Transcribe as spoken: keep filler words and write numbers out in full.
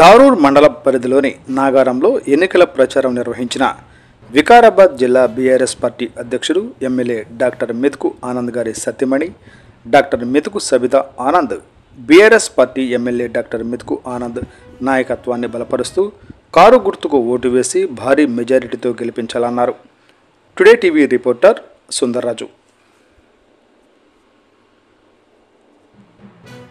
दारूर मंडल పరిధిలోని నాగారంలో ఎన్నికల ప్రచారం నిర్వహించిన వికారాబాద్ జిల్లా బీఆర్ఎస్ పార్టీ అధ్యక్షుడు ఎమ్మెల్యే డాక్టర్ మెత్కు ఆనంద్ గారి సత్యమణి doctor Methuku Savitha Anand BRS party MLA doctor Methuku Anand నాయకత్వాన్ని బలపరుస్తూ కారు గుర్తుకు ఓటు వేసి భారీ మెజారిటీతో గెలిపించాలన్నారు. Today TV reporter Sundara Raju.